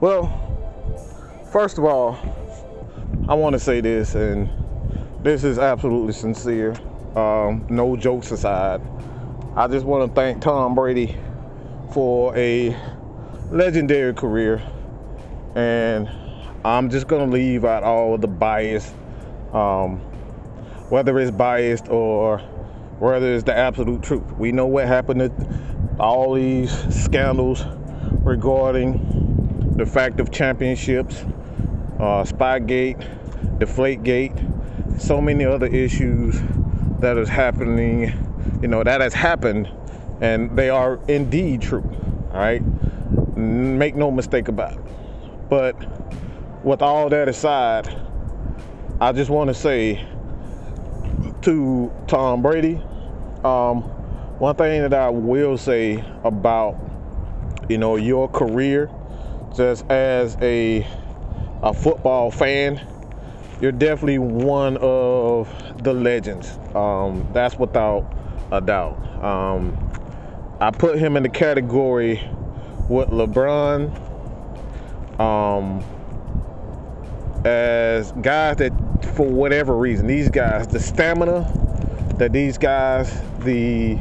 Well, first of all, I want to say this, and this is absolutely sincere. No jokes aside, I just want to thank Tom Brady for a legendary career, and I'm just going to leave out all of the bias, whether it's biased or whether it's the absolute truth. We know what happened to all these scandals regarding the fact of championships, Spygate, Deflategate, so many other issues that is happening, that has happened, and they are indeed true, all right? Make no mistake about it. But with all that aside, I just want to say to Tom Brady, one thing that I will say about, your career, just as a football fan, you're definitely one of the legends. That's without a doubt. I put him in the category with LeBron, as guys that, for whatever reason, these guys, the stamina that these guys, the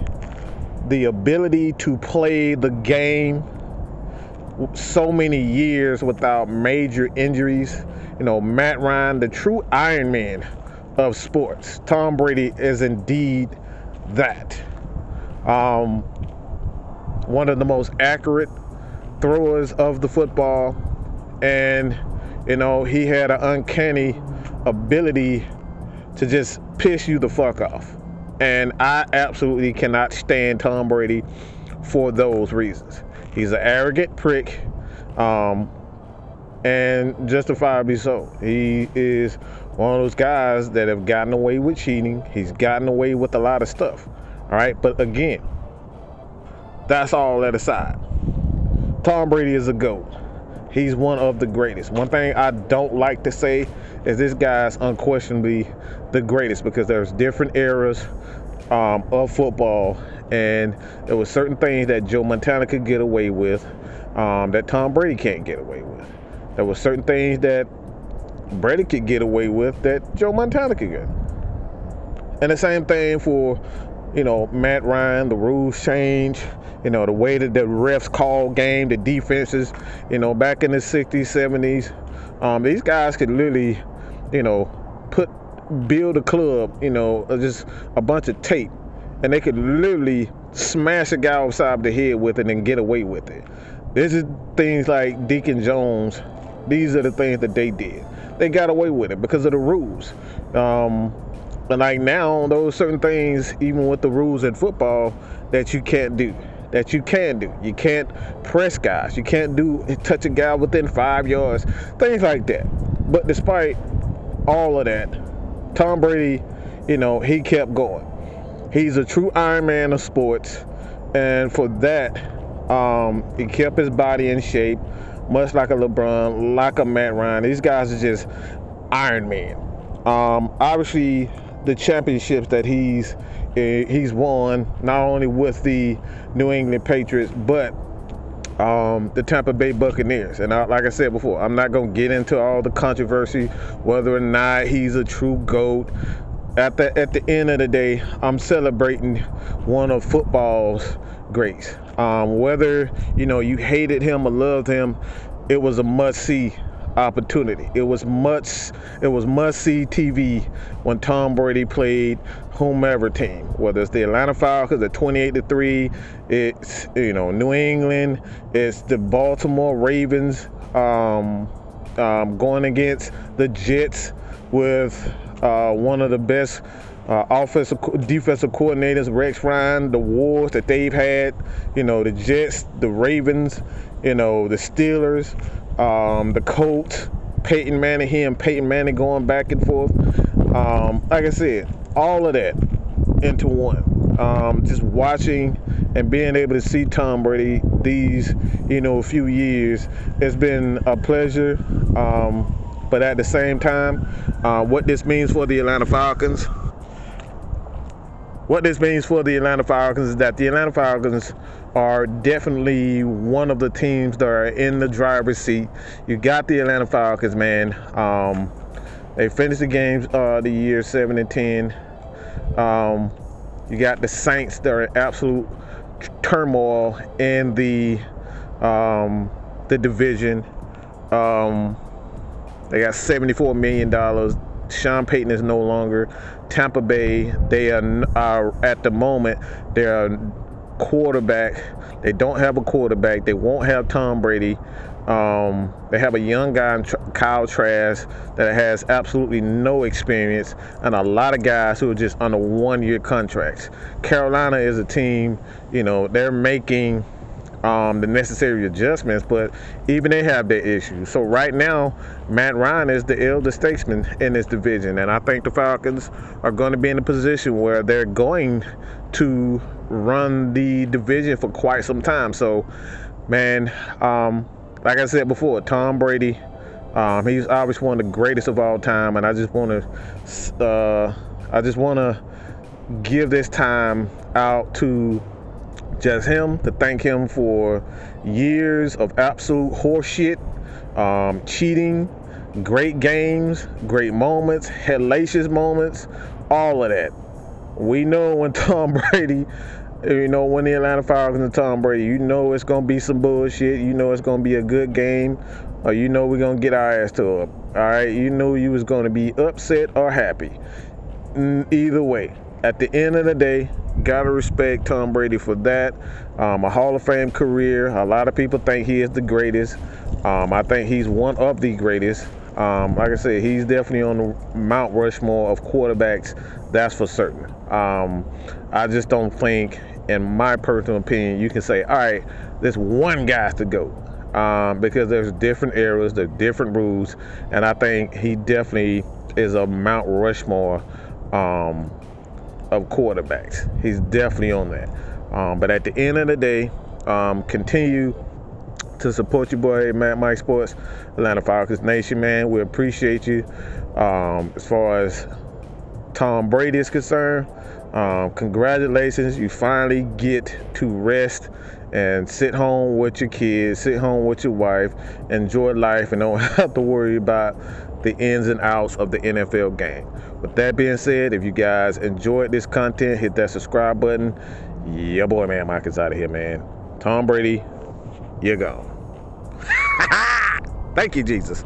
ability to play the game so many years without major injuries. Matt Ryan, the true Iron Man of sports. Tom Brady is indeed that. One of the most accurate throwers of the football, and he had an uncanny ability to just piss you the fuck off. And I absolutely cannot stand Tom Brady for those reasons. He's an arrogant prick, and justifiably so. He is one of those guys that have gotten away with cheating. He's gotten away with a lot of stuff, all right? But again, that's all that aside. Tom Brady is a GOAT. He's one of the greatest. One thing I don't like to say is this guy's unquestionably the greatest, because there's different eras of football, and there were certain things that Joe Montana could get away with that Tom Brady can't get away with. There were certain things that Brady could get away with that Joe Montana could get. And the same thing for, Matt Ryan, the rules change. The way that the refs call game, the defenses, back in the 60s, 70s, these guys could literally, build a club, just a bunch of tape, and they could literally smash a guy upside the head with it and get away with it. This is things like Deacon Jones. These are the things that they did. They got away with it because of the rules. And like now, those certain things, even with the rules in football, that you can't do. That you can do. You can't press guys. You can't touch a guy within 5 yards. Things like that. But despite all of that, Tom Brady, he kept going. He's a true Iron Man of sports. And for that, he kept his body in shape, much like a LeBron, like a Matt Ryan. These guys are just Iron Man. Obviously, the championships that he's won, not only with the New England Patriots, but the Tampa Bay Buccaneers. And like I said before, I'm not going to get into all the controversy, whether or not he's a true GOAT. At the end of the day, I'm celebrating one of football's greats. Whether, you hated him or loved him, it was a must-see opportunity. It was must-see TV when Tom Brady played whomever team, whether it's the Atlanta Falcons at 28-3, it's New England, it's the Baltimore Ravens going against the Jets with one of the best defensive coordinators, Rex Ryan, the wars that they've had, the Jets, the Ravens, the Steelers, the Colts, Peyton Manning going back and forth. Like I said, all of that into one. Just watching and being able to see Tom Brady these, few years, it's been a pleasure. But at the same time, what this means for the Atlanta Falcons, What this means for the Atlanta Falcons is that the Atlanta Falcons are definitely one of the teams that are in the driver's seat. You got the Atlanta Falcons, man. They finished the games the year 7-10. You got the Saints that are in absolute turmoil in the division. They got $74 million. Sean Payton is no longer. Tampa Bay, they are at the moment, their quarterback, they don't have a quarterback. They won't have Tom Brady. They have a young guy, Kyle Trask, that has absolutely no experience, and a lot of guys who are just under one-year contracts. Carolina is a team, you know, they're making the necessary adjustments, but even they have their issues. So right now, Matt Ryan is the elder statesman in this division, and I think the Falcons are going to be in a position where they're going to run the division for quite some time. So, man, like I said before, Tom Brady, he's obviously one of the greatest of all time, and I just want to give this time out to just him, to thank him for years of absolute horseshit, cheating, great games, great moments, hellacious moments, all of that. We know when Tom Brady, you know, when the Atlanta Falcons and Tom Brady, you know it's going to be some bullshit. You know it's going to be a good game. Or you know we're going to get our ass to up. All right? You knew you was going to be upset or happy. Either way, at the end of the day, gotta respect Tom Brady for that. A Hall of Fame career. A lot of people think he is the greatest. I think he's one of the greatest. Like I said, he's definitely on the Mount Rushmore of quarterbacks. That's for certain. I just don't think, in my personal opinion, you can say, all right, this one guy's the GOAT. Because there's different eras, there's different rules. And I think he definitely is a Mount Rushmore of quarterbacks. He's definitely on that. But at the end of the day, continue to support your boy Matt Mike Sports, Atlanta Falcons Nation, man. We appreciate you. As far as Tom Brady is concerned, congratulations. You finally get to rest and sit home with your kids, sit home with your wife, enjoy life, and don't have to worry about the ins and outs of the NFL game. With that being said, if you guys enjoyed this content, hit that subscribe button. Yeah, boy, man, Mike is out of here, man. Tom Brady, you're gone. Thank you, Jesus.